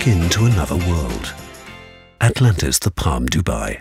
back into another world. Atlantis The Palm Dubai.